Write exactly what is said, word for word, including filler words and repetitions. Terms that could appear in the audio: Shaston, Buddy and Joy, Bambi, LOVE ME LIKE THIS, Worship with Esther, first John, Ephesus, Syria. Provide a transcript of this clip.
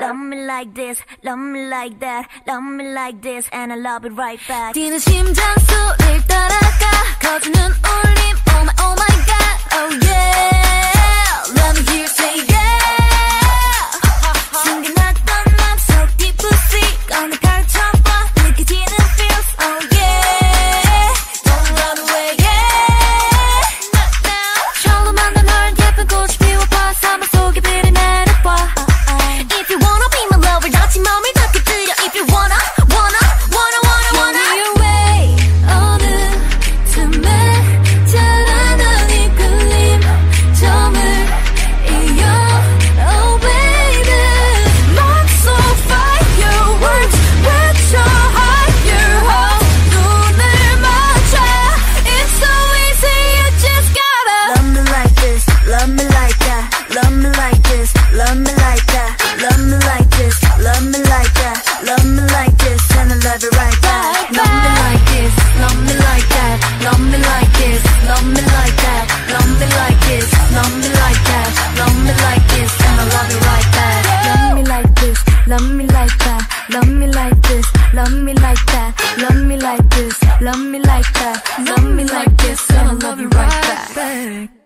Love me like this, love me like that, love me like this, and I love it right back. 뛰는 심장 소리를 따라가, 거치는 울림, oh my, oh my god, oh yeah. Let me hear you say yeah. 숨겨놨던 맘속 뒷부시 꺼내 가르쳐봐, 느껴지는 feels, oh yeah. Don't run away, yeah. Not now. 처음 만난 널 예쁜 꽃이 피워봐, 사막 속에 비를 내려봐. Love me like that, love me like this, love me like that, love me like this, love me like that, love me like this, and I'll love you right back.